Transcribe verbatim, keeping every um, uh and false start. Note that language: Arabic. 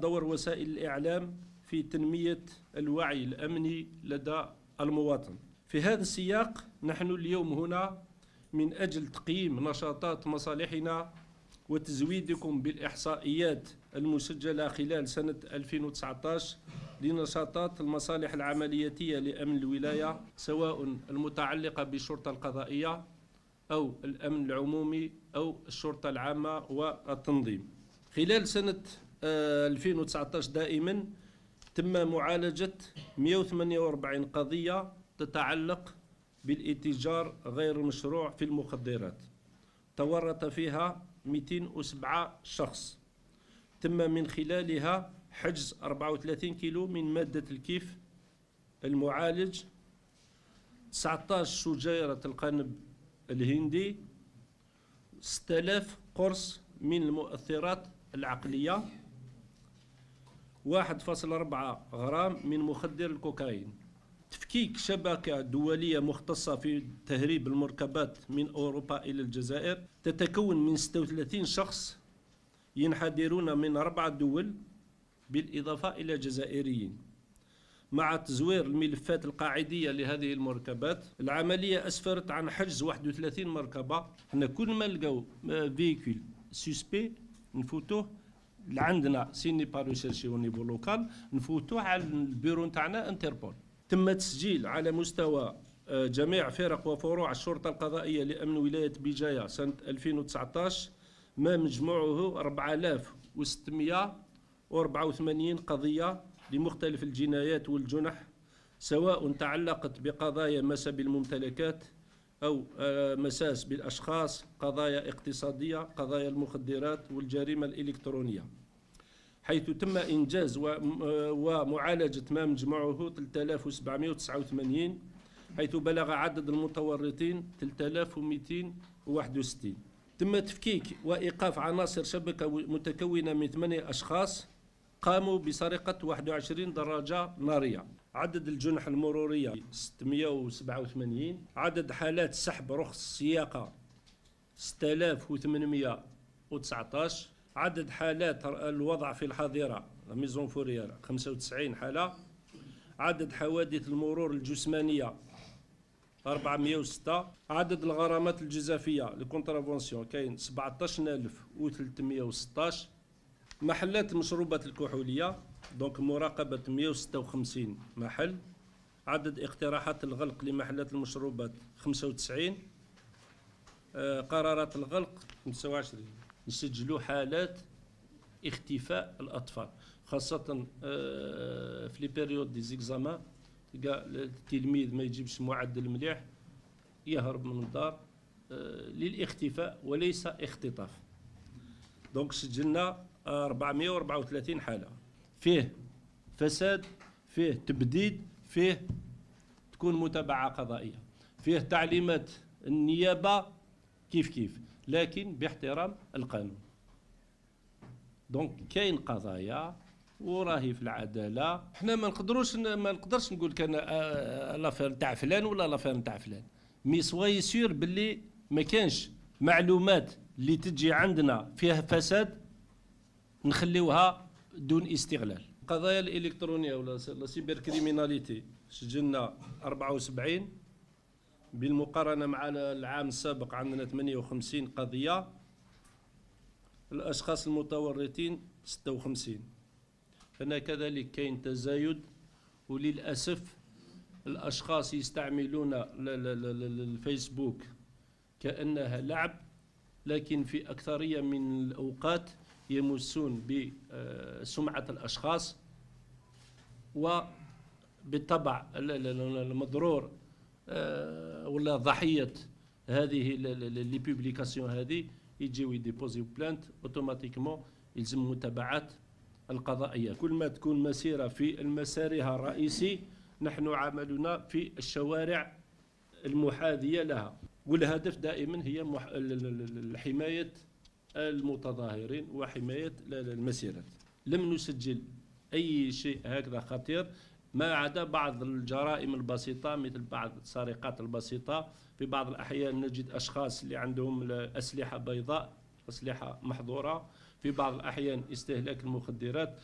دور وسائل الإعلام في تنمية الوعي الأمني لدى المواطن. في هذا السياق نحن اليوم هنا من أجل تقييم نشاطات مصالحنا وتزويدكم بالإحصائيات المسجلة خلال سنة ألفين وتسعطاش لنشاطات المصالح العملياتية لأمن الولاية، سواء المتعلقة بالشرطة القضائية أو الأمن العمومي أو الشرطة العامة والتنظيم. خلال سنة ألفين وتسعطاش دائما تم معالجة مئة وثمانية وأربعين قضية تتعلق بالاتجار غير المشروع في المخدرات، تورط فيها مئتين وسبعة شخص، تم من خلالها حجز أربعة وثلاثين كيلو من مادة الكيف المعالج، تسعطاش شجيرة القنب الهندي، ستة آلاف قرص من المؤثرات العقلية، واحد فاصلة أربعة غرام من مخدر الكوكايين. تفكيك شبكة دولية مختصة في تهريب المركبات من أوروبا إلى الجزائر تتكون من ستة وثلاثين شخص ينحدرون من أربع دول بالإضافة إلى جزائريين، مع تزوير الملفات القاعدية لهذه المركبات. العملية أسفرت عن حجز واحد وثلاثين مركبة. حنا كل ما نلقاو فيكول سوسبي نفوتوه عندنا سيني باريشيرشي ونيفو لوكال، نفوتوه على البيرو نتاعنا انتربول. تم تسجيل على مستوى جميع فرق وفروع الشرطة القضائية لأمن ولاية بجاية سنة ألفين وتسعطاش ما مجموعه أربعة آلاف وستمئة وأربعة وثمانين قضية لمختلف الجنايات والجنح، سواء تعلقت بقضايا مس بالممتلكات أو مساس بالأشخاص، قضايا اقتصادية، قضايا المخدرات والجريمة الإلكترونية، حيث تم إنجاز ومعالجة ما مجموعه ثلاثة آلاف وسبعمئة وتسعة وثمانين، حيث بلغ عدد المتورطين ثلاثة آلاف ومئتين وواحد وستين. تم تفكيك وإيقاف عناصر شبكة متكونة من ثمانية أشخاص قاموا بسرقة واحد وعشرين دراجة نارية. عدد الجنح المرورية ستمئة وسبعة وثمانين، عدد حالات سحب رخص السياقة ستة آلاف وثمانمئة وتسعطاش، عدد حالات الوضع في الحظيرة ميزون فوريير خمسة وتسعين حالة، عدد حوادث المرور الجسمانية أربعمئة وستة، عدد الغرامات الجزافية الكونترافونسيون كاين سبعطاش ألف وثلاثمئة وستطاش، محلات المشروبات الكحولية دونك مراقبة مئة وستة وخمسين محل، عدد اقتراحات الغلق لمحلات المشروبات خمسة وتسعين، آه قرارات الغلق خمسة وعشرين. نسجلوا حالات اختفاء الأطفال، خاصة آه في لي بيريود دي زيكزامان، تلقى التلميذ ما يجيبش معدل مليح يهرب من الدار آه للاختفاء وليس اختطاف. دونك سجلنا أربعمئة وأربعة وثلاثين حالة، فيه فساد، فيه تبديد، فيه تكون متابعة قضائية، فيه تعليمات النيابة كيف كيف، لكن باحترام القانون. دونك كاين قضايا وراهي في العدالة. حنا ما نقدروش ما نقدرش نقول كان لافير تاع فلان ولا لافير تاع فلان، مي سواي سير باللي ما كانش معلومات اللي تجي عندنا فيها فساد نخليوها دون استغلال. القضايا الالكترونيه ولا السيبر كريميناليتي سجلنا أربعة وسبعين، بالمقارنه مع العام السابق عندنا ثمانية وخمسين قضيه. الاشخاص المتورطين ستة وخمسين. هنا كذلك كاين تزايد، وللاسف الاشخاص يستعملون الفيسبوك كانها لعب، لكن في اكثريه من الاوقات يمسون بسمعة الأشخاص، وبالطبع المضرور ولا ضحية هذه لي بوبليكاسيون هذه يجيو يديبوزيو بلانت اوتوماتيكمون، يلزم متابعات القضائية. كل ما تكون مسيرة في مسارها الرئيسي، نحن عملنا في الشوارع المحاذية لها، والهدف دائما هي حماية المتظاهرين وحماية المسيرات. لم نسجل أي شيء هكذا خطير، ما عدا بعض الجرائم البسيطة مثل بعض السرقات البسيطة. في بعض الأحيان نجد أشخاص اللي عندهم أسلحة بيضاء، أسلحة محظورة، في بعض الأحيان استهلاك المخدرات،